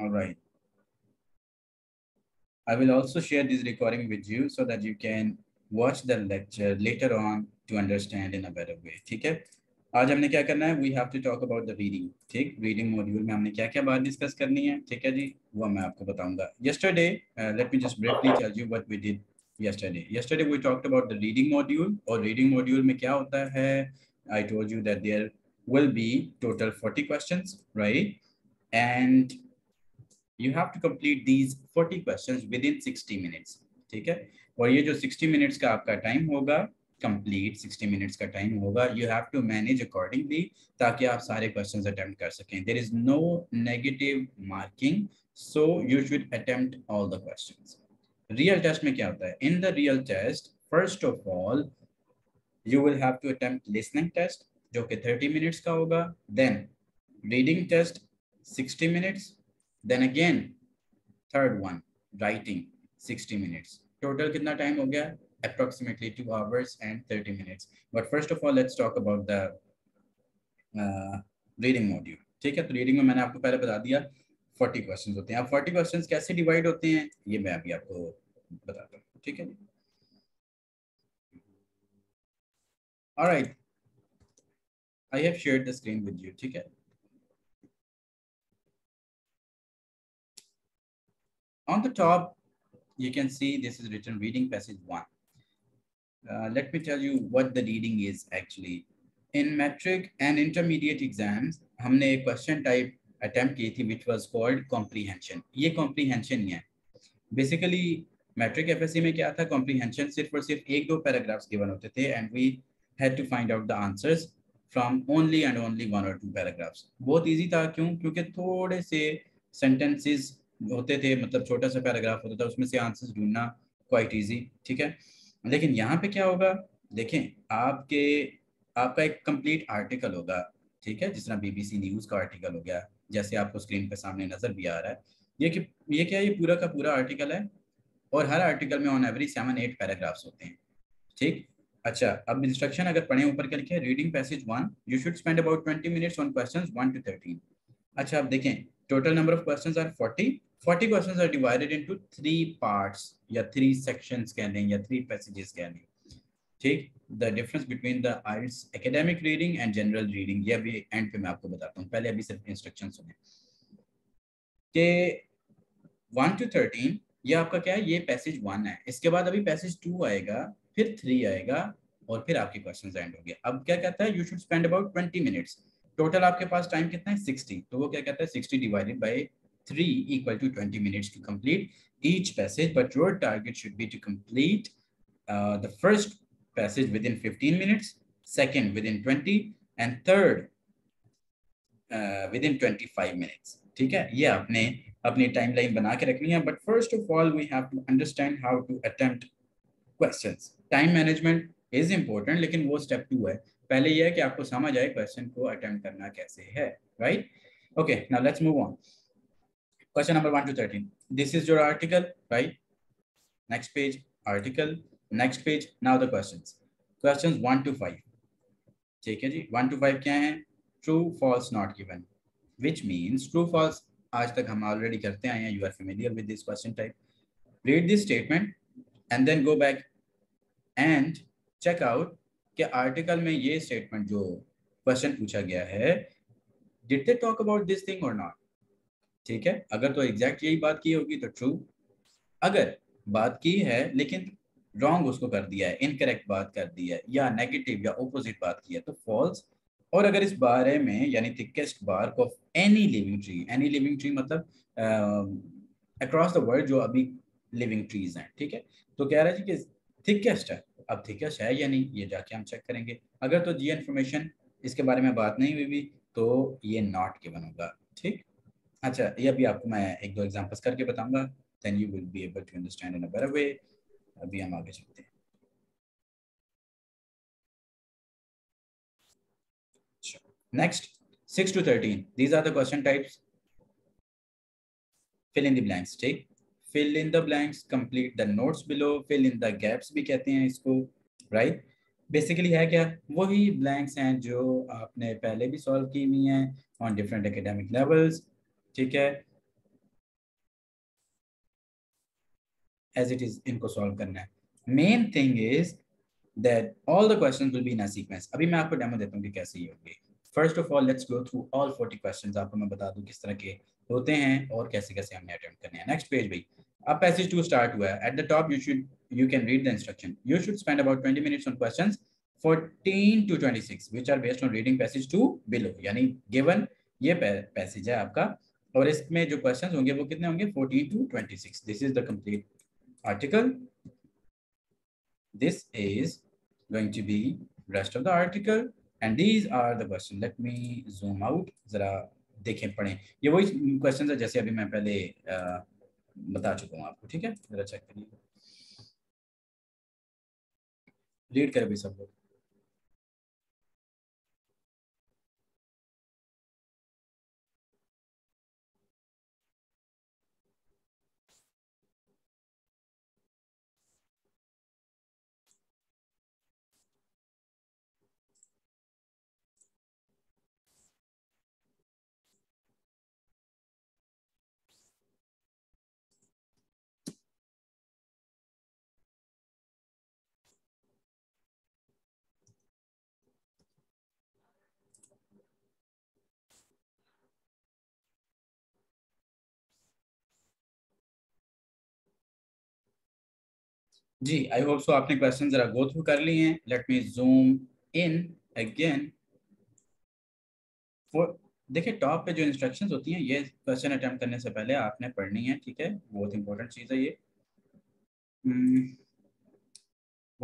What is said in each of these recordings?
All right. I will also share this recording with you so that you can watch the lecture later on to understand in a better way. ठीक है, आज हमने क्या करना है, we have to talk about the reading. ठीक, reading module में हमने क्या क्या बात डिस्कस करनी है, ठीक है जी, वो मैं आपको बताऊंगा. Yesterday, let me just briefly tell you what we did yesterday. Yesterday we talked about the reading module. और reading module में क्या होता है, I told you that there will be total 40 questions, right? And you have to complete these 40 questions within 60 minutes. ठीक है, और ये जो 60 minutes का आपका टाइम होगा, कंप्लीट 60 minutes का टाइम होगा, you have to manage accordingly ताकि आप सारे questions attempt कर सकें. There is no negative marking, so you should attempt all the questions. Real test में क्या होता है? In the real test, first of all, you will have to attempt listening test जो कि 30 minutes का होगा, then reading test 60 minutes. Then again, third one, writing 60 minutes. Total कितना time हो गया? Approximately 2 hours and 30 minutes. But first of all, let's talk about the reading module. ठीक है, तो reading में मैंने आपको पहले बता दिया 40 questions होते हैं. आप 40 questions कैसे divide होते हैं ये मैं अभी आपको बताता हूँ. ठीक है. All right, I have shared the screen with you. ठीक है. On the top, you can see this is written reading passage 1. Let me tell you what the reading is actually. In metric and intermediate exams, हमने एक question type attempt की थी which was called comprehension. ये comprehension ही है. Basically, metric FSC में क्या था, comprehension सिर्फ और सिर्फ 1-2 paragraphs given होते थे and we had to find out the answers from only and only 1 or 2 paragraphs. बहुत easy था, क्यों? क्योंकि थोड़े से sentences होते थे, मतलब छोटा सा पैराग्राफ होता था, उसमें से आंसर्स ढूंढना क्वाइट इजी. ठीक है, लेकिन यहाँ पे क्या होगा, देखें आपका एक कंप्लीट आर्टिकल होगा. ठीक है, जिस तरह बीबीसी न्यूज़ का आर्टिकल हो गया, जैसे आपको स्क्रीन पे सामने नजर भी आ रहा है, ये क्या है, ये पूरा का पूरा आर्टिकल है और हर आर्टिकल में ऑन एवरेज 7-8 पैराग्राफ्स होते हैं. ठीक, अच्छा, अब इंस्ट्रक्शन अगर पढ़े ऊपर कर लिखे, reading passage 1, you should spend about 20 minutes on question 1 to 13. अच्छा, अब देखें total number of question are 40. 40 questions are divided into 3 parts, या 3 sections कह लें, या 3 passages कह लें. ठीक, the difference between the IELTS academic reading and general reading, ये अभी एंड पे मैं आपको बताता हूँ, पहले अभी सिर्फ इंस्ट्रक्शन सुने के 1 to 13. ये आपका क्या है, ये पैसेज 1 है, इसके बाद अभी पैसेज 2 आएगा, फिर 3 आएगा और फिर आपके क्वेश्चन एंड हो गया. अब क्या कहता है, you should spend about 20 minutes. Total आपके पास टाइम कितना है, 60. तो वो क्या कहता है, 60 divided by 3 equal to 20 minutes to complete each passage, but your target should be to complete the first passage within 15 minutes, second within 20, and third within 25 minutes. ठीक है, ये आपने अपनी टाइमलाइन बना के रखनी है. But first of all we have to understand how to attempt questions. Time management is important, लेकिन वो स्टेप 2 है. पहले ये है कि आपको समझ आए क्वेश्चन को अटेम्प्ट करना कैसे है, right? Okay, now let's move on. Question number 1 to 13. This is your article, right? Next page, article. Next page. Now the questions. Questions 1 to 5. ठीक है जी, 1 to 5 क्या हैं? True, false, not given. Which means true, false. आज तक हम already करते आए हैं. You are familiar with this question type. Read this statement and then go back and check out कि article में ये statement जो question पूछा गया है, did they talk about this thing or not? ठीक है, अगर तो एग्जैक्ट यही बात की होगी तो ट्रू, अगर बात की है लेकिन रॉन्ग उसको कर दिया है, इनकरेक्ट बात कर दी है, या नेगेटिव या ओपोजिट बात की है तो फॉल्स. और अगर इस बारे में, यानी thickest bark of any living tree, any living tree मतलब अक्रॉस द वर्ल्ड जो अभी लिविंग ट्रीज हैं. ठीक है, तो कह रहा है कि थिकेस्ट है. अब थिकेस्ट है या नहीं ये जाके हम चेक करेंगे. अगर तो ये इन्फॉर्मेशन इसके बारे में बात नहीं हुई तो ये नॉट गिवन होगा. ठीक, अच्छा, ये अभी आपको मैं 1-2 एग्जांपल्स करके बताऊंगा, then you will be able to understand in a better way. अभी हम आगे चलते हैं. Next, 6 to 13. These are the question types. Fill in the blanks. ठीक, fill in the blanks, complete the notes below. Fill in the gaps भी कहते हैं इसको, right? बेसिकली है क्या, वही ब्लैंक्स हैं जो आपने पहले भी सॉल्व की हुई हैं ऑन डिफरेंट एकेडमिक लेवल्स. ठीक है, एज इट इज इनको सॉल्व करना है। Main thing is that all the questions will be in a sequence. अभी मैं आपको डेमो देता हूँ कि कैसे ये होंगे। First of all let's go through all 40 questions. आपको मैं बता दूं किस तरह के होते हैं और कैसे कैसे हमने अटेम्प्ट करने हैं। नेक्स्ट पेज भाई, अब पैसेज 2 स्टार्ट हुआ है। At the top you can read the instruction. You should spend about 20 minutes on questions 14 to 26 which are based on reading passage 2 below. यानी गिवन ये पैसेज है आपका और इसमें जो क्वेश्चंस होंगे वो कितने होंगे 14 to 26। This is the complete article. This is going to be rest of the article and these are the question. Let me zoom out, जरा देखें पढ़ें। ये वही क्वेश्चन है जैसे अभी मैं पहले बता चुका हूँ आपको, ठीक है? जरा चेक करिए, रीड करें भी सब लोग। जी आई होप सो आपने क्वेश्चन जरा गो थ्रू कर लिए हैं। Let me zoom in again. देखिए टॉप पे जो इंस्ट्रक्शंस होती हैं ये क्वेश्चन अटेम्प्ट करने से पहले आपने पढ़नी है, ठीक है? बहुत इंपॉर्टेंट चीज़ है ये।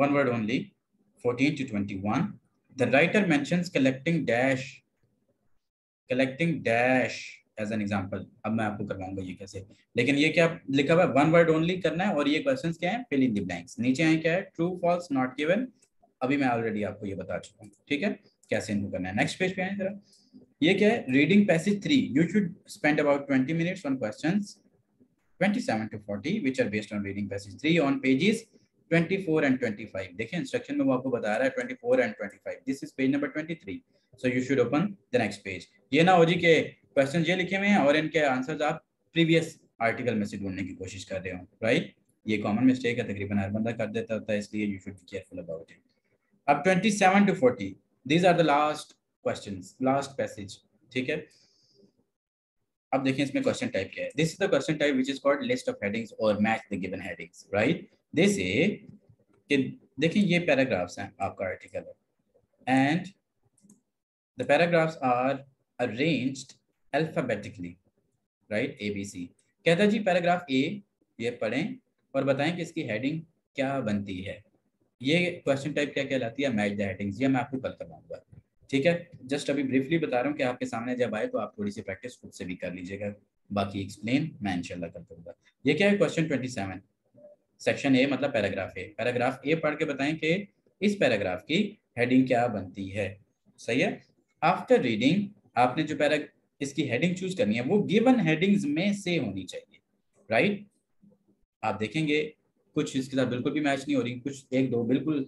One word only 14 to 21। The writer mentions collecting dash as an example. अब मैं आपको करवाऊंगा ये कैसे, लेकिन ये क्या लिखा हुआ है वन वर्ड ओनली करना है। और ये क्वेश्चंस क्या हैं फिल इन द ब्लैंक्स। नीचे हैं क्या है ट्रू फॉल्स नॉट गिवन। अभी मैं ऑलरेडी आपको ये बता चुका हूँ, ठीक है, कैसे इनको करना है। नेक्स्ट पेज पे आए जरा, ये क्या है reading passage 3। You should spend about 20 minutes on questions 27 to 40 which are based on reading passage 3 on pages 24 and 25। देखिए इंस्ट्रक्शन में वो आपको बता रहा है 24 and 25। This is page number 23. So you should open the next page. ये ना हो जी के क्वेश्चन ये लिखे हुए हैं और इनके आंसर्स आप प्रीवियस आर्टिकल में से ढूंढने की कोशिश कर रहे हो, राइट? ये कॉमन मिस्टेक है, तकरीबन हर बंदा कर देता होता है, इसलिए you should be careful about it. अब 27 to 40 these are the last questions, last passage, ठीक है? अब देखें इसमें क्वेश्चन टाइप क्या है। This is the question type which is called list of headings और match the given headings, right? They say कि देखिए ये पैराग्राफ्स हैं, आपका आर्टिकल है, and the paragraphs are arranged alphabetically, right? ABC कहता है जी पैराग्राफ ए, ये पढ़ें और बताएं कि इसकी हेडिंग क्या बनती है। ये क्वेश्चन टाइप क्या कहलाती है? Match the headings. ये मैं आपको कल करवाऊंगा, ठीक है? जस्ट अभी ब्रीफली बता रहा हूँ कि आपके सामने जब आए तो आप थोड़ी सी प्रैक्टिस खुद से भी कर लीजिएगा, बाकी एक्सप्लेन मैं इंशाल्लाह कर दूंगा। ये क्या है क्वेश्चन 27 सेक्शन ए मतलब पैराग्राफ ए। पैराग्राफ ए पढ़ के बताएं कि इस पैराग्राफ की हेडिंग क्या बनती है, सही है? आफ्टर रीडिंग आपने जो इसकी हेडिंग चूज करनी है वो गिवन हेडिंग्स में से होनी चाहिए, राइट? आप देखेंगे कुछ इसके साथ बिल्कुल भी मैच नहीं हो रही, कुछ एक दो बिल्कुल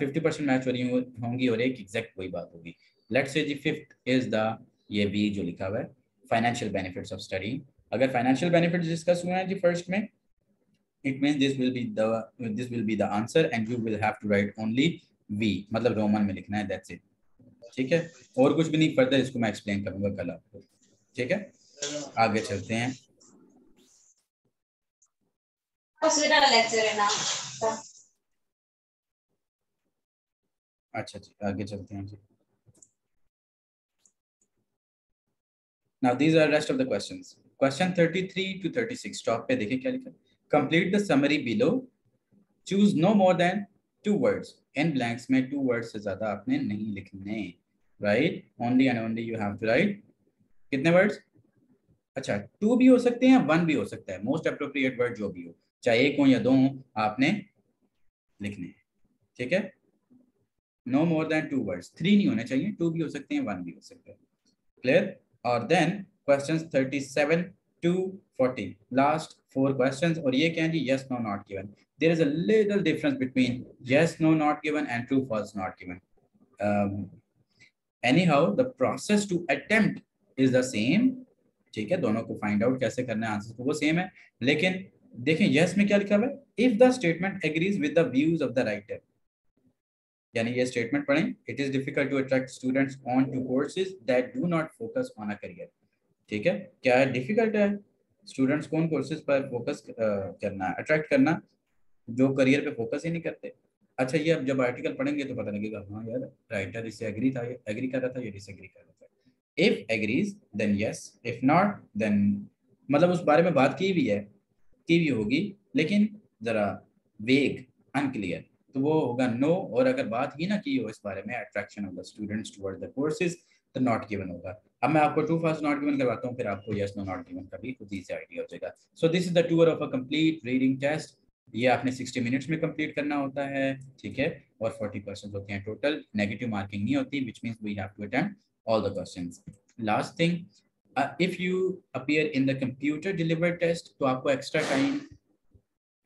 50% मैच हो रही होंगी और एक एग्जैक्ट वही बात होगी। Let's say G fifth is the ये बी जो लिखा हुआ है फाइनेंशियल बेनिफिट्स ऑफ स्टडी। अगर फाइनेंशियल बेनिफिट्स डिस्कस हुए हैं जी फर्स्ट में, it means this will be the answer and you will have to write only V, मतलब रोमन में लिखना है, that's it, ठीक है? और कुछ भी नहीं फर्दर इसको मैं एक्सप्लेन करूंगा कल आपको, ठीक है? आगे चलते हैं। अच्छा जी आगे चलते हैं जी। Now these are rest of the questions. Question 33 to 36 top पे देखिए क्या लिखा है। Complete the summary below. Choose no more than 2 words. In blanks में 2 words से ज्यादा आपने नहीं लिखने, right? Only and only you have to write. कितने words? अच्छा 2 भी हो सकते हैं, 1 भी हो सकता है, मोस्ट अप्रोप्रिएट वर्ड जो भी हो, चाहे 1 हो या 2 हो, आपने लिखने, ठीक है? No more than 2 words. 3 नहीं होने चाहिए, 2 भी हो सकते हैं, 1 भी हो सकता है, क्लियर? और then question 37 to 40 last 4 questions. और ये क्या है जी yes no not given. There is a little difference between yes no not given and true false not given. Anyhow the process to attempt is the same, ठीक है? दोनों को find out कैसे करना है, आंसर तो वो सेम है, लेकिन देखें यस में क्या लिखा हुआ है, if the statement agrees with the views of the writer, यानी ये स्टेटमेंट पढ़ें, it is difficult to attract students on to courses that do not focus on a career. ठीक है, क्या है, डिफिकल्ट है स्टूडेंट्स कौन कोर्सेज पर फोकस करना, अट्रैक्ट करना जो करियर पे फोकस ही नहीं करते। अच्छा ये अब जब आर्टिकल पढ़ेंगे तो पता लगेगा हाँ यार राइटर इससे एग्री था, ये एग्री कर रहा था, ये डिसएग्री कर रहा था। If agrees then yes, if not then, मतलब उस बारे में बात की भी है, की भी होगी लेकिन जरा वेग अनक्लियर, तो वो होगा नो। और अगर बात ही ना की हो इस बारे में attraction of the students toward the courses तो नॉट गिवन होगा। अब मैं आपको टू फास्ट नॉट गिवन करवाता हूँ, फिर आपको यस नो नॉट गिवन का भी खुद ही से आइडिया हो जाएगा। So this is the tour of a complete reading test, ये आपने 60 मिनट्स में कंप्लीट करना होता है। ठीक है, और 40% होते हैं टोटल, नेगेटिव मार्किंग नहीं होती, which means we have to attempt all the questions. Last thing, if you appear in the computer delivered test तो आपको एक्स्ट्रा टाइम,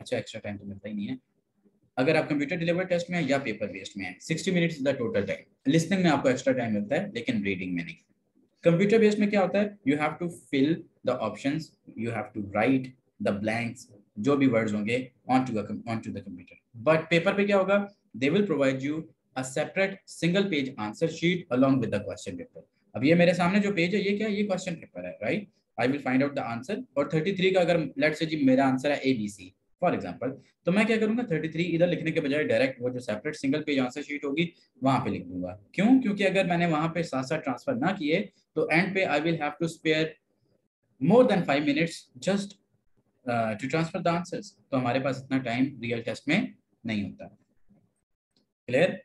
अच्छा एक्स्ट्रा टाइम तो मिलता ही नहीं है अगर आप कंप्यूटर डिलीवर्ड टेस्ट में है या पेपर बेस्ड में है। 60 minutes is the total time, listening में आपको एक्स्ट्रा टाइम मिलता है लेकिन रीडिंग में नहीं। कंप्यूटर बेस्ड में क्या होता है, you have to fill the options, you have to write the blanks, जो भी वर्ड्स होंगे on to the computer. But paper पे क्या होगा, they will provide you a separate single page answer sheet along with the question paper. अब ये मेरे सामने जो पेज है ये क्या है, ये क्वेश्चन पेपर है, right. I will find out the answer, और 33 का अगर लेट्स से जी मेरा आंसर है ABC फॉर एग्जांपल, तो मैं क्या करूंगा 33 इधर लिखने के बजाय डायरेक्ट वो जो separate single page answer sheet होगी वहां पे लिख दूंगा। क्यों, क्योंकि अगर मैंने वहां पे साथ ट्रांसफर ना किए तो एंड पे I will have to spare more than 5 minutes just to transfer the answers, तो हमारे पास इतना टाइम रियल टेस्ट में नहीं होता। क्लियर,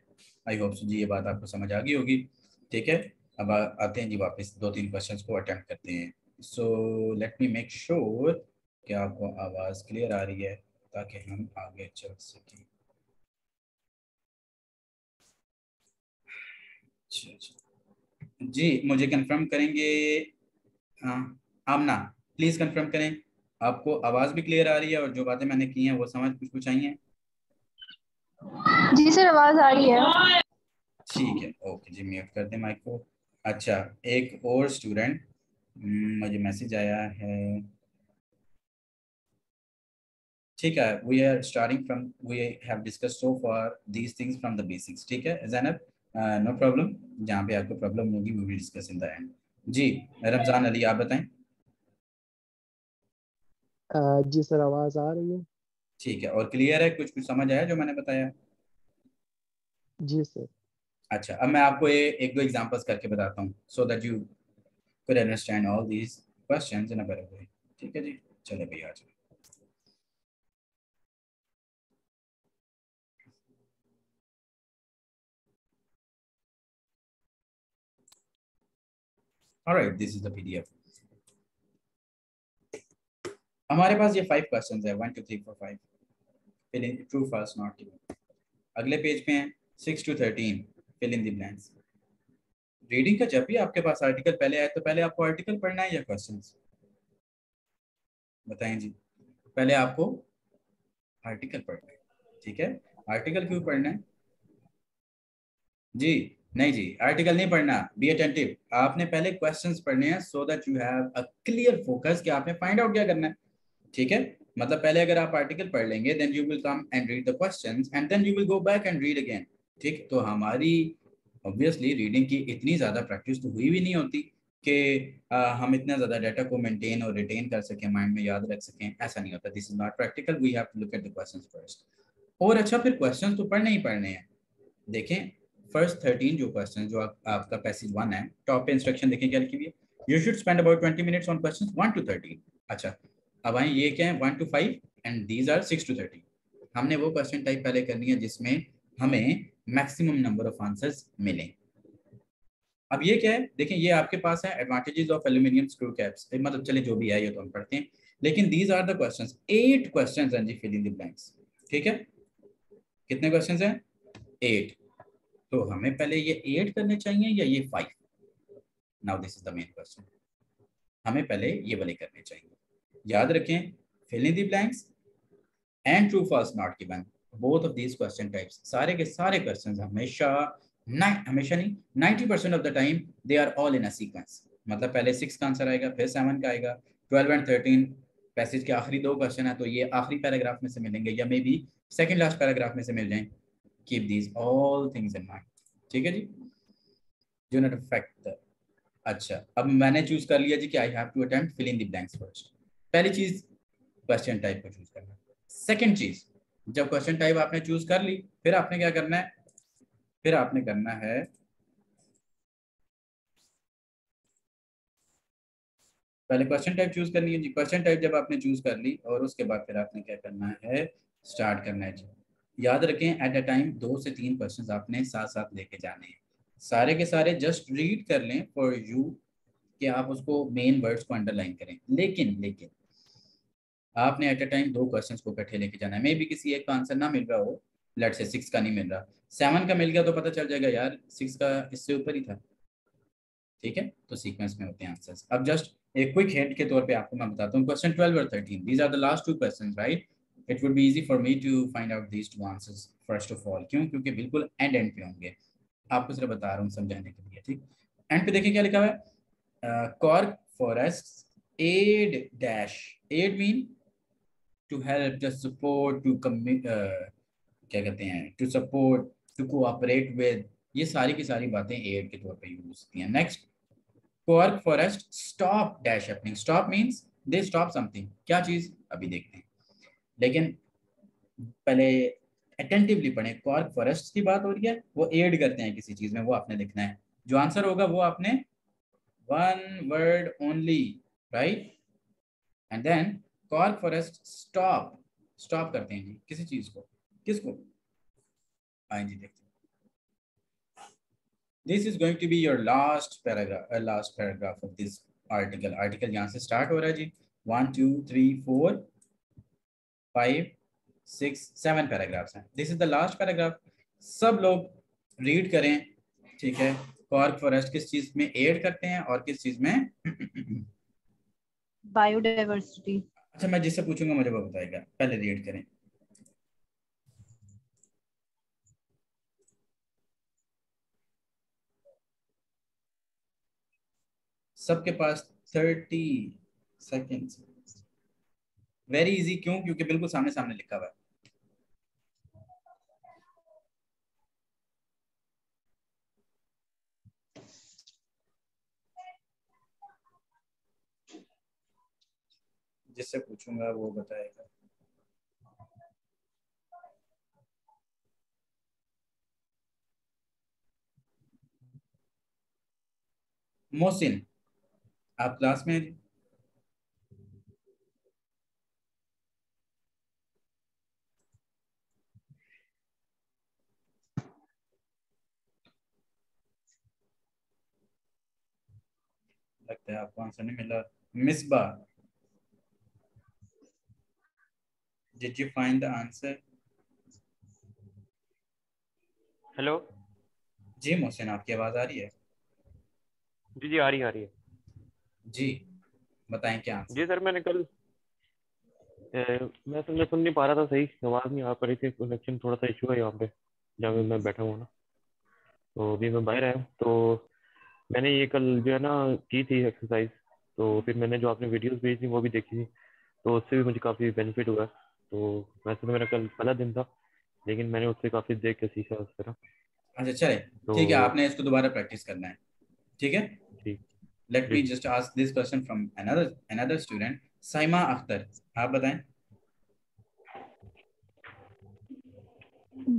आई होप सो जी ये बात आपको समझ आ गई होगी। ठीक है, अब आते हैं जी वापस 2-3 क्वेश्चंस को अटेम्प्ट करते हैं। So let me make sure कि आपको आवाज़ क्लियर आ रही है ताकि हम आगे चल सकें। जी मुझे कंफर्म करेंगे, हाँ आमना प्लीज़ कंफर्म करें आपको आवाज भी क्लियर आ रही है और जो बातें मैंने की हैं वो समझ कुछ आई हैं। जी सर आवाज आ रही है, ठीक है ओके जी, म्यूट कर दें माइक को। अच्छा एक और स्टूडेंट, मुझे मैसेज आया है, ठीक है, we are starting from, we have discussed so far these things from the basics. ठीक है ज़ैनब, नो प्रॉब्लम, जहाँ पे आपको प्रॉब्लम होगी we will discuss in the end. जी रमजान अली आप बताएं। जी सर आवाज आ रही है, ठीक है, और क्लियर है, कुछ कुछ समझ आया जो मैंने बताया। जी सर अच्छा, अब मैं आपको एक दो एग्जांपल्स करके बताता हूँ so that you could understand all these questions in a better way. ठीक है जी, चले भैया आज alright, this is the PDF. हमारे पास ये 5 क्वेश्चंस है, 1 2 3 4 5 fill in true false not given. अगले पेज पे हैं 6 to 13 fill in the blanks. Reading का जब भी आपके पास आर्टिकल पहले आए तो पहले आपको आर्टिकल पढ़ना है या क्वेश्चंस, बताएं जी। पहले आपको आर्टिकल पढ़ना है, ठीक है। आर्टिकल क्यों पढ़ना है जी, नहीं जी आर्टिकल नहीं पढ़ना, बी अटेंटिव, आपने पहले क्वेश्चंस पढ़ने हैं so that you have a clear focus कि आपने फाइंड आउट क्या करना है। ठीक है, मतलब पहले अगर आप आर्टिकल पढ़ लेंगे then you will come and read the questions and then you will go back and read again. ठीक, तो हमारी ऑब्वियसली रीडिंग की इतनी ज़्यादा प्रैक्टिस तो हुई भी नहीं होती कि हम इतना ज़्यादा डाटा को मेंटेन और रिटेन कर सकें, माइंड में याद रख सकें, ऐसा नहीं होता। This is not practical, we have to look at the questions first. और अच्छा फिर क्वेश्चंस तो पढ़ने ही पढ़ने हैं। देखें फर्स्ट 13 जो क्वेश्चन जो आपका पैसेज 1 है, टॉप पे इंस्ट्रक्शन देखें क्या लिखी हुई है, you should spend about 20 minutes on questions 1 to 13। अच्छा अब आए ये क्या है 1 to 5 and these are 6 to 13। हमने वो क्वेश्चन टाइप पहले करनी है जिसमें हमें मैक्सिमम नंबर ऑफ आंसर्स मिलें। अब ये क्या है, देखें ये आपके पास है advantages of aluminium screw caps, मतलब चले जो भी है ये तो हम पढ़ते हैं, लेकिन these are the questions. 8 questions हैं जी, फिल इन द ब्लैंक्स। ठीक है, कितने क्वेश्चंस हैं? 8। तो हमें पहले ये 8 करने चाहिए या ये 5? Now this is the main question, हमें पहले ये वाले करने चाहिए। याद रखें fill in the blanks and true false not given, both of these question types, सारे के सारे क्वेश्चंस हमेशा नहीं 90% of the time they are all in a sequence. मतलब पहले 6 का आंसर आएगा, फिर 7 का आएगा, 12 एंड 13 पैसेज के आखिरी दो क्वेश्चन है, तो ये आखिरी पैराग्राफ में से मिलेंगे या may be second last paragraph में से मिल जाएं। Keep these all things in mind, ठीक है जी। Do not affect. अच्छा, अब मैंने चूज कर लिया जी कि I have to attempt fill in the blanks first. पहली चीज क्वेश्चन टाइप को चूज करना। सेकेंड चीज, जब क्वेश्चन टाइप आपने चूज कर ली, फिर आपने क्या करना है, फिर आपने करना है पहले क्वेश्चन टाइप चूज करनी है जी। क्वेश्चन टाइप जब आपने चूज कर ली और उसके बाद फिर आपने क्या करना है, स्टार्ट करना है जी। याद रखें एट अ टाइम 2 से 3 क्वेश्चंस आपने साथ साथ लेके जाने हैं। सारे के सारे जस्ट रीड कर लें फॉर यू कि आप उसको मेन वर्ड्स को अंडरलाइन करें, लेकिन आपने एट अ टाइम 2 क्वेश्चंस को इकट्ठे लेके जाना है। मे भी किसी एक का आंसर ना मिल रहा हो, लेट से 6 का नहीं मिल रहा, 7 का मिल गया तो पता चल जाएगा यार 6 का इससे ऊपर ही था, ठीक है, तो सीक्वेंस में होते हैं आंसर्स। अब जस्ट एक क्विक हिंट के तौर पे आपको मैं बताता हूं, क्वेश्चन 12 और 13 these are the last 2 questions, right. It would be easy for me to find out these 2 answers first of all. क्यों? क्योंकि बिल्कुल एंड पे होंगे, आपको सिर्फ बता रहा हूं समझाने के लिए, ठीक। एंड पे देखिए क्या लिखा हुआ है, cork forests aid dash, aid mean to help, just support, to क्या कहते हैं, to support, to cooperate with, ये सारी की सारी बातें एड के तौर पे यूज होती हैं। Next, cork forest stop dash happening. Stop means they stop something, क्या चीज अभी देखते हैं, लेकिन पहले अटेंटिवली पढ़ें। कॉर्क फॉरेस्ट की बात हो रही है, वो एड करते हैं किसी चीज में, वो आपने लिखना है। जो आंसर होगा वो आपने 1 word only, right. And then cork forest stop, stop करते हैं जी किसी चीज को, किसको, आए जी देखते हैं। This is going to be your last paragraph of this article. Article यहाँ से start हो रहा है जी। 1 2 3 4 5 6 7 paragraphs हैं। This is the last paragraph. सब लोग read करें, ठीक है। Cork forest किस चीज में aid करते हैं और किस चीज में Biodiversity। अच्छा, मैं जिससे पूछूंगा मुझे वो बताएगा, पहले read करें। सबके पास 30 सेकेंड। वेरी इजी, क्यों? क्योंकि बिल्कुल सामने सामने लिखा हुआ है। जिससे पूछूंगा वो बताएगा। मोहसिन, आप क्लास में हैं? लगता है आपको आंसर नहीं मिला। Misbah, did you find the answer? Hello जी मोहसिन, आपकी आवाज आ रही है? जी आ रही है जी, बताएं क्या आंसर? जी सर, मैंने कल मैं सुन नहीं पा रहा था, सही आवाज नहीं आ पा रही थी, कनेक्शन थोड़ा सा इशू है यहाँ पे जहाँ मैं बैठा हूँ ना, तो अभी मैं बाहर आया हूँ। तो मैंने ये कल जो है ना की थी एक्सरसाइज, तो फिर मैंने जो आपने वीडियोस भेजी वो भी देखी थी, तो उससे भी मुझे काफ़ी बेनिफिट हुआ। तो वैसे तो मेरा कल पहला दिन था, लेकिन मैंने उससे काफ़ी देख के सीखा उस तरह। अच्छा चले, ठीक है, आपने इसको दोबारा प्रैक्टिस करना है, ठीक है। Let me just ask this question from another student, Saima Akhtar, आप बताएं।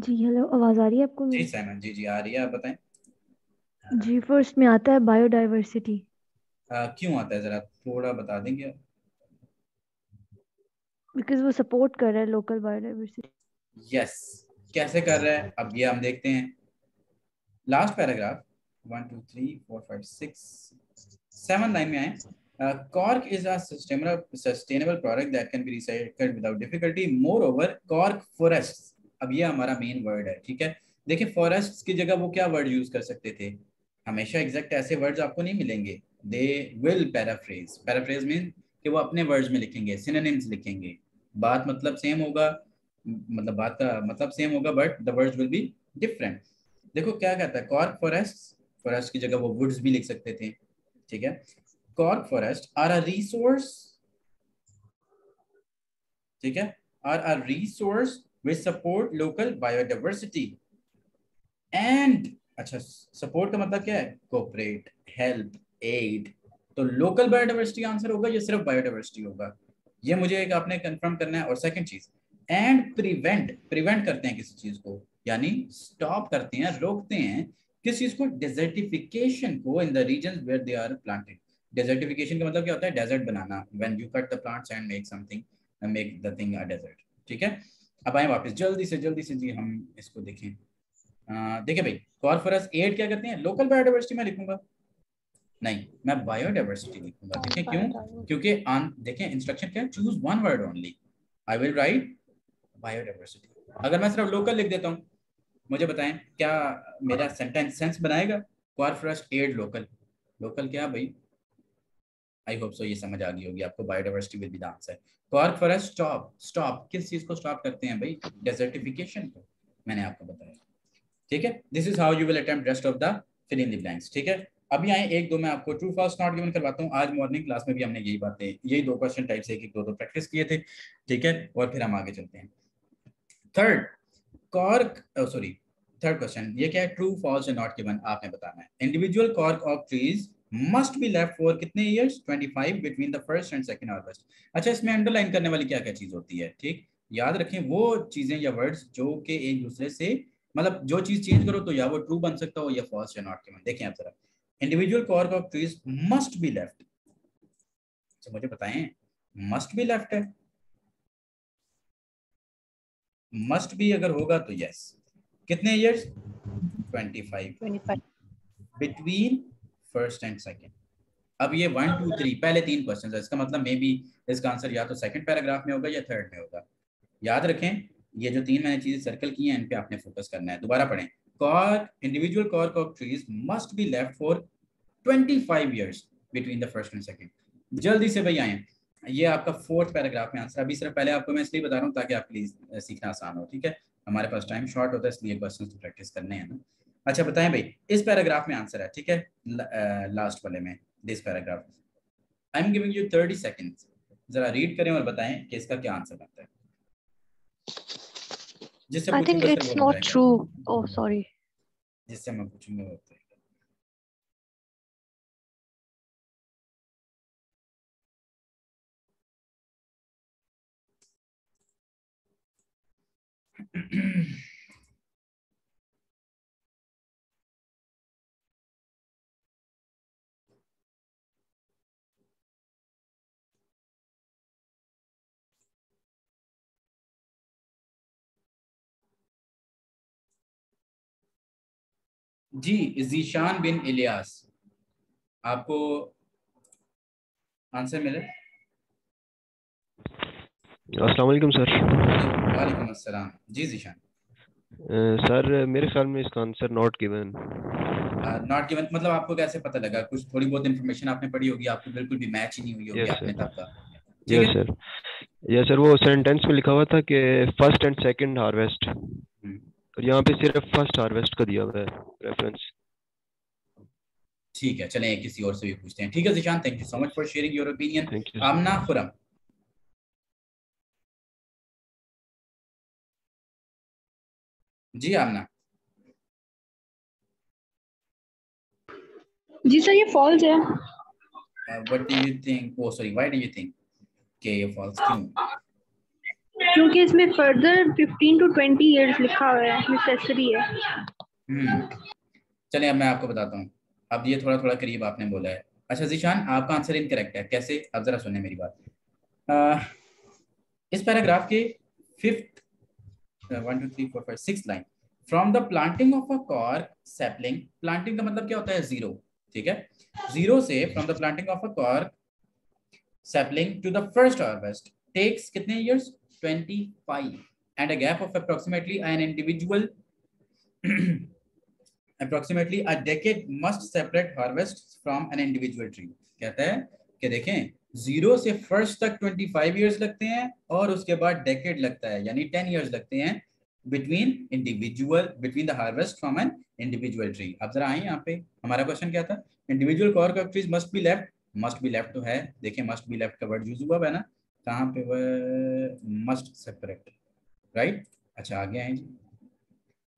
जी हेलो, आवाज आ रही है आपको? जी साइमा, जी आ रही है, आप बताएं। जी फर्स्ट में आता है बायोडाइवर्सिटी, क्यों आता है जरा थोड़ा बता देंगे आप? बिकॉज वो सपोर्ट कर रहा है लोकल बायोडाइवर्सिटी। यस, कैसे कर रहा है अब ये हम देखते हैं। लास्ट पैराग्राफ 1 2 3 4 5 6 7 लाइन में आए। Cork is a sustainable product that can be recycled without difficulty, moreover cork forests. अब ये हमारा मेन वर्ड है, ठीक है। देखिए फॉरेस्ट्स की जगह वो क्या वर्ड यूज कर सकते थे, हमेशा एग्जैक्ट ऐसे वर्ड्स आपको नहीं मिलेंगे। They will paraphrase, paraphrase mean कि वो अपने वर्ड्स में लिखेंगे, सिनोनिम्स लिखेंगे, बात मतलब सेम होगा, मतलब बात का मतलब सेम होगा, but the words will be different. देखो क्या कहता है, कॉर्क फॉरेस्ट्स, फॉरेस्ट की जगह वो वुड्स भी लिख सकते थे, ठीक है। Cork forest are a resource ठीक है, are a resource which support local biodiversity and अच्छा support का मतलब क्या है, cooperate, help, aid। तो local biodiversity आंसर होगा, ये सिर्फ biodiversity होगा, ये मुझे एक आपने कंफर्म करना है। और सेकंड चीज एंड प्रिवेंट, प्रिवेंट करते हैं किसी चीज को, यानी स्टॉप करते हैं, रोकते हैं किस चीज को, डेजर्टिफिकेशन को in the region where they are planted. Desertification का मतलब क्या होता है, डेजर्ट बनाना, when you cut the plants and make something and make the thing a desert. ठीक है, अब आए वापस जल्दी से जी हम इसको देखें। देखिए भाई कॉर्पोरस एड क्या करते हैं, लोकल बायोडाइवर्सिटी में लिखूंगा नहीं, मैं बायोडाइवर्सिटी लिखूंगा। देखें क्यों, क्योंकि देखें इंस्ट्रक्शन क्या है, choose one word only, I will write biodiversity. अगर मैं सिर्फ लोकल लिख देता हूँ, मुझे बताएं क्या मेरा सेंटेंस सेंस बनाएगा, कॉर्पोरस एड लोकल, लोकल क्या भाई, आई होप सो ये समझ आ गई होगी आपको। Biodiversity will be the answer. कॉर्पोरस stop, stop किस चीज को स्टॉप करते हैं भाई, डेजर्टिफिकेशन को, मैंने आपको बताया। ठीक है, this is how you will attempt rest of the fill in the blanks. ठीक है, अभी आए एक दो मैं आपको ट्रू फास्ट नॉट गिवन करवाता हूँ। आज मॉर्निंग क्लास में भी हमने यही बातें, यही दो क्वेश्चन टाइप से एक दो प्रैक्टिस किए थे। ठीक है, और फिर हम आगे चलते हैं। Third cork, sorry third question ये क्या है, ट्रू फॉल्स नॉट गिवन, आपने बताना है। Individual cork of trees must be left for कितने years, 25 between the first and second harvest। अच्छा इसमें अंडरलाइन करने वाली क्या क्या चीज होती है, ठीक याद रखें वो चीजें या वर्ड्स जो के एक दूसरे से मतलब जो चीज चेंज करो तो या वो ट्रू बन सकता हो या फॉल्स या नॉट गिवन। देखें आप जरा, individual cork of trees must be left, तो मुझे बताएं मस्ट बी लेफ्ट है, मस्ट बी अगर होगा तो यस, कितने years 25 between first and second. अब ये 1, 2, 3 पहले तीन क्वेश्चन है, इसका मतलब मे बी इसका आंसर या तो सेकंड पैराग्राफ में होगा या थर्ड में होगा। याद रखें ये जो तीन मैंने चीजें सर्कल की हैं इन पे आपने फोकस करना है। दोबारा पढ़ें, cork individual cork of trees must be left for 25 years between the first and second. जल्दी से भाई आए, ये आपका फोर्थ पैराग्राफ में आंसर। अभी सिर्फ पहले आपको मैं इसलिए बता रहा हूँ ताकि आप प्लीज सीखना आसान हो। ठीक है, हमारे पास टाइम शॉर्ट होता है इसलिए क्वेश्चन तो प्रैक्टिस करने हैं ना। अच्छा बताएं भाई इस पैराग्राफ में आंसर है, ठीक है लास्ट वाले में, this paragraph I am giving you 30 seconds, जरा रीड करें और बताएं कि इसका क्या आंसर बनता है। जिससे I think it's not true, oh sorry, जिससे मैं पूछूंगा होता है जी जीशान बिन इलियास, आपको आंसर मिले। अस्सलाम वालेकुम सर। वालेकुम अस्सलाम। जी जीशान सर मेरे ख्याल में इसका answer not given, not given मतलब आपको कैसे पता लगा, कुछ थोड़ी बहुत इंफॉर्मेशन आपने पढ़ी होगी, आपको बिल्कुल भी मैच ही नहीं हुई होगी। आपने आपका यस सर वो सेंटेंस में लिखा हुआ था कि फर्स्ट एंड सेकंड हार्वेस्ट, और यहाँ पे सिर्फ फर्स्ट हार्वेस्ट का दिया हुआ है रेफरेंस। ठीक है, चलें किसी और से भी पूछते हैं। ठीक है Zeeshan, thank you so much for sharing your opinion. आमना खुरम, जी आमना। जी सर ये फॉल्स है। What do you think, oh sorry why do you think कि ये फॉल्स क्यों? क्योंकि इसमें फर्दर 15 to 20 इयर्स लिखा हुआ है, नेसेसरी है। चलिए अब मैं आपको बताता हूँ, अब ये थोड़ा थोड़ा करीब आपने बोला है। अच्छा जिशान आपका आंसर इनकरेक्ट है, कैसे, अब जरा सुने मेरी बात। इस पैराग्राफ के 5th 1, 2, 3, 4, 5, 6 line, from the planting of a cork sapling, planting का मतलब क्या होता है 0, ठीक है 0 से from the planting of a cork sapling to the first harvest takes कितने years 25 and a gap of approximately an individual approximately a decade must separate harvests from an individual tree। कहता है कि देखें 0 से फर्स्ट तक 25 years लगते हैं और उसके बाद डेकेड लगता है यानी 10 इयर्स लगते हैं between the harvest from an individual tree। अब जरा आए यहाँ पे, हमारा क्वेश्चन क्या था, individual cork of trees must be left, must be left तो है, देखें मस्ट बी लेफ्ट का वर्ड यूज हुआ है ना, कहाँ पे वह मस्ट सेपरेट, राइट। अच्छा आगे हैं जी,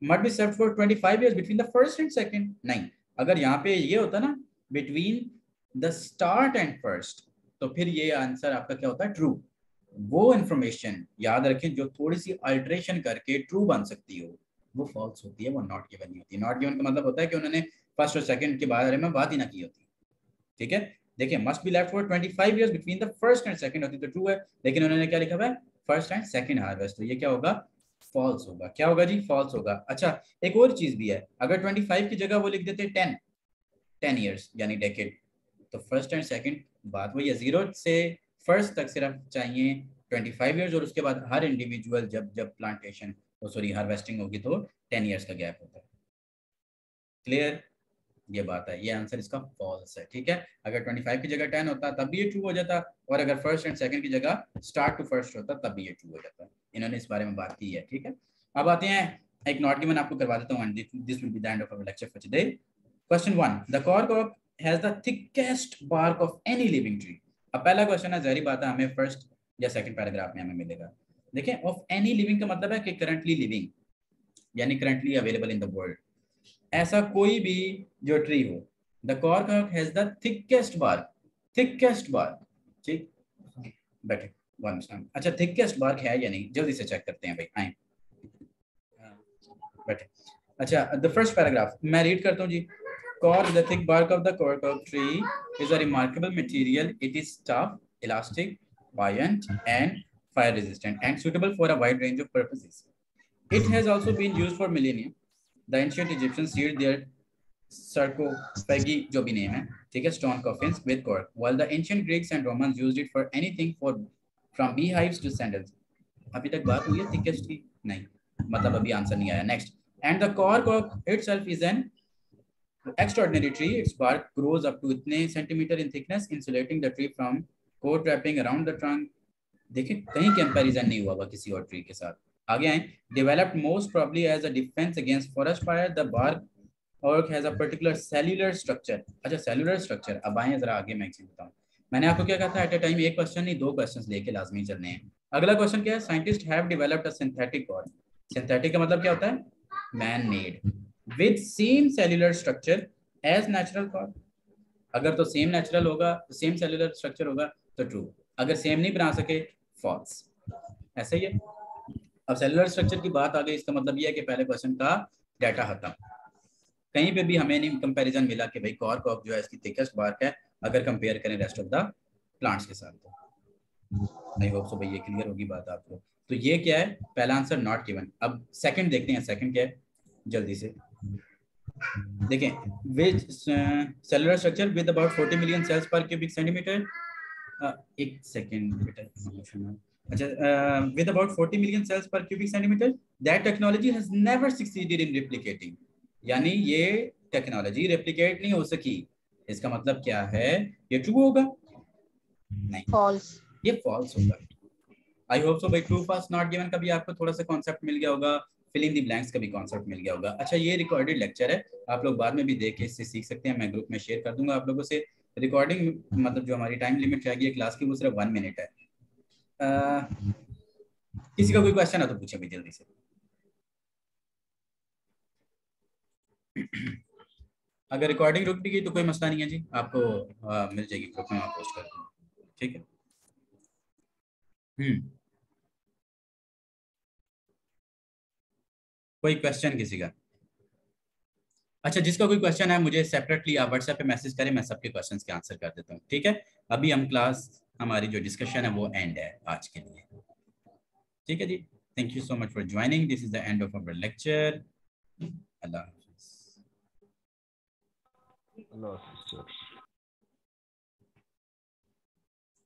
must be separate for 25 years between the first and second. नहीं, अगर यहाँ पे ये होता ना between the start and first, तो फिर ये आंसर आपका क्या होता है, ट्रू। वो इंफॉर्मेशन याद रखें जो थोड़ी सी अल्ट्रेशन करके ट्रू बन सकती हो वो फॉल्स होती है, वो नॉट गिवन नहीं होती। नॉट गिवन का मतलब होता है कि उन्होंने फर्स्ट और सेकंड के बारे में बात ही ना की होती, ठीक है। देखिए must be left for 25 years between the first and second होती तो ट्रू है, लेकिन उन्होंने क्या लिखा हुआ है, फर्स्ट एंड सेकंड हार्वेस्ट, तो ये क्या होगा, फॉल्स होगा। क्या होगा जी, फॉल्स होगा। अच्छा एक और चीज भी है, अगर 25 की जगह वो लिख देते 10 इयर्स यानी डेकेड, तो फर्स्ट एंड सेकंड बात वही है। जीरो से फर्स्ट तक सिर्फ चाहिए 25 इयर्स, और उसके बाद हर इंडिविजुअल जब प्लांटेशन हार्वेस्टिंग होगी तो 10 इयर्स का गैप होता है। क्लियर, ये बात है, ये आंसर इसका फॉल्स है, ठीक है। अगर 25 की जगह 10 होता तब भी ये ट्रू हो जाता, और अगर फर्स्ट एंड सेकंड की जगह स्टार्ट टू फर्स्ट होता तब भी ये ट्रू हो जाता। इन्होंने इस बारे में बात की है, ठीक है। अब आते हैं एक नॉट गिवन आपको करवा देता हूं, this will be the end of our lecture for today. Question 1, the cork of has the thickest bark of any living tree. अब पहला क्वेश्चन है, जारी बात है हमें फर्स्ट या सेकंड पैराग्राफ में हमें मिलेगा। देखें ऑफ एनी लिविंग का मतलब है कि करंटली लिविंग यानी currently available in the world, ऐसा कोई भी जो ट्री हो। The cork has the thickest bark, thickest bark, ठीक, बैठे वन सेकंड। अच्छा थिकेस्ट बार्क है या नहीं, जल्दी से चेक करते हैं भाई, आए बैठे। अच्छा द फर्स्ट पैराग्राफ मैं रीड करता हूँ जी। Cork, the thick bark of the cork of tree is a remarkable material, it is tough, elastic, violent and fire resistant and suitable for a wide range of purposes. It has also been used for millennia. The ancient Egyptians sealed their sarcophagi, jo bhi name hai, theek hai, stone coffins with cork, while the ancient Greeks and Romans used it for anything for from beehives to sandals. Abhi tak baat hui hai thickest ki nahi, matlab abhi answer nahi aaya। Next, and the cork itself is an extraordinary tree, its bark grows up to itne centimeter in thickness, insulating the tree from coat wrapping around the trunk। देखिए कहीं comparison नहीं हुआ किसी और tree के साथ। आगे आए, developed most probably as a defence against forest fire, the bark ऑर्क has a particular cellular structure. अच्छा सेल्युलर स्ट्रक्चर, अब आए जरा आगे मैं चीज बताऊं। मैंने आपको क्या कहा था, एट अ टाइम एक क्वेश्चन नहीं दो क्वेश्चंस लेके लाजमी चलने हैं। अगला क्वेश्चन क्या है, scientist have developed a synthetic cork. Synthetic का मतलब क्या होता है, man made, with same cellular structure as natural cork. अगर तो सेम नेचुरल होगा, सेम सेल्युलर स्ट्रक्चर होगा तो ट्रू, अगर सेम नहीं बना सके फॉल्स, ऐसा ही है। अब सेलुलर स्ट्रक्चर की बात आ गई, इसका मतलब यह है कि पहले क्वेश्चन का डाटा खत्म, कहीं पे भी हमें नहीं कंपैरिजन मिला कि भाई कॉर्क ऑफ जो है इसकी थिकेस्ट बार्क है अगर कंपेयर करें रेस्ट ऑफ द प्लांट्स के साथ। तो आई होप सो भाई ये क्लियर होगी बात आपको। तो ये क्या है, पहला आंसर नॉट गिवन। अब सेकंड देखते हैं, सेकंड क्या है जल्दी से देखें। With cellular structure with about 40 million cells per cubic centimetre, एक सेकंड बेटा। अच्छा with about 40 million cells per cubic centimetre, that technology has never succeeded in replicating, यानी ये टेक्नोलॉजी रेप्लिकेट नहीं हो सकी। इसका मतलब क्या है, ये ट्रू होगा नहीं, फॉल्स, ये फॉल्स होगा। आई होप सो भाई ट्रू फॉल्स नॉट गिवन का भी आपको थोड़ा सा कॉन्सेप्ट मिल गया होगा, फिल इन द ब्लैंक्स का भी कॉन्सेप्ट मिल गया होगा। अच्छा ये रिकॉर्डेड लेक्चर है, आप लोग बाद में भी देख के इससे सीख सकते हैं, मैं ग्रुप में शेयर कर दूंगा आप लोगों से। रिकॉर्डिंग मतलब जो हमारी टाइम लिमिट रहेगी क्लास की वो सिर्फ 1 मिनट है। किसी का कोई क्वेश्चन है तो पूछे भी जल्दी से। अगर रिकॉर्डिंग रुक गई तो कोई मसला नहीं है जी, आपको मिल जाएगी, ग्रुप में आप पोस्ट कर दूंगा, ठीक है। कोई क्वेश्चन किसी का? अच्छा जिसका कोई क्वेश्चन है मुझे सेपरेटली आप व्हाट्सएप पे मैसेज करें, मैं सबके क्वेश्चंस के आंसर कर देता हूँ, ठीक है। अभी हम क्लास हमारी जो डिस्कशन है वो एंड है आज के लिए, ठीक है जी। Thank you so much for joining, this is the end of our lecture. अल्लाह हाफिज़।